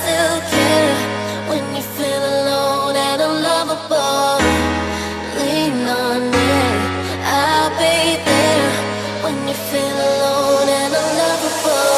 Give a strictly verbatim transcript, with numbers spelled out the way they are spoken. still care when you feel alone and unlovable. Lean on me, I'll be there when you feel alone and unlovable.